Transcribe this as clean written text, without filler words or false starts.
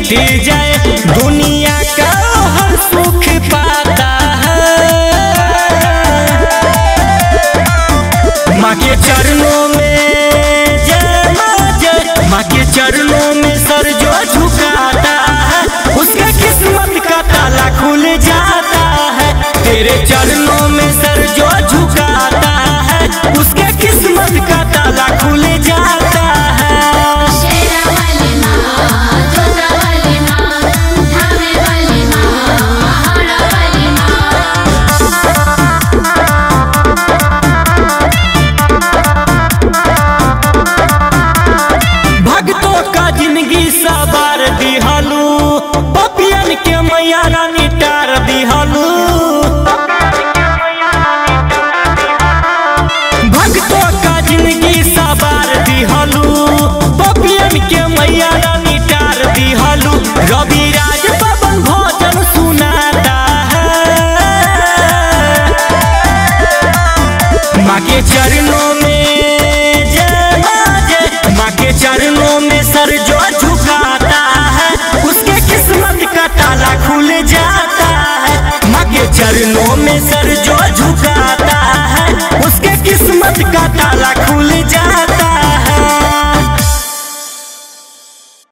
मिट जाए दुनिया का हर सुख पाता है। माँ के चरणों में सर जो झुकाता है उसका किस्मत का ताला खुल जाता है। तेरे चरणों में सर जो झुकाता है उसका किस्मत का ताला खुल जाता है। रविराज पवन भोजन सुनाता है। माँ के चरणों में सर जो झुकाता है उसके किस्मत का ताला खुल जाता है। माँ के चरणों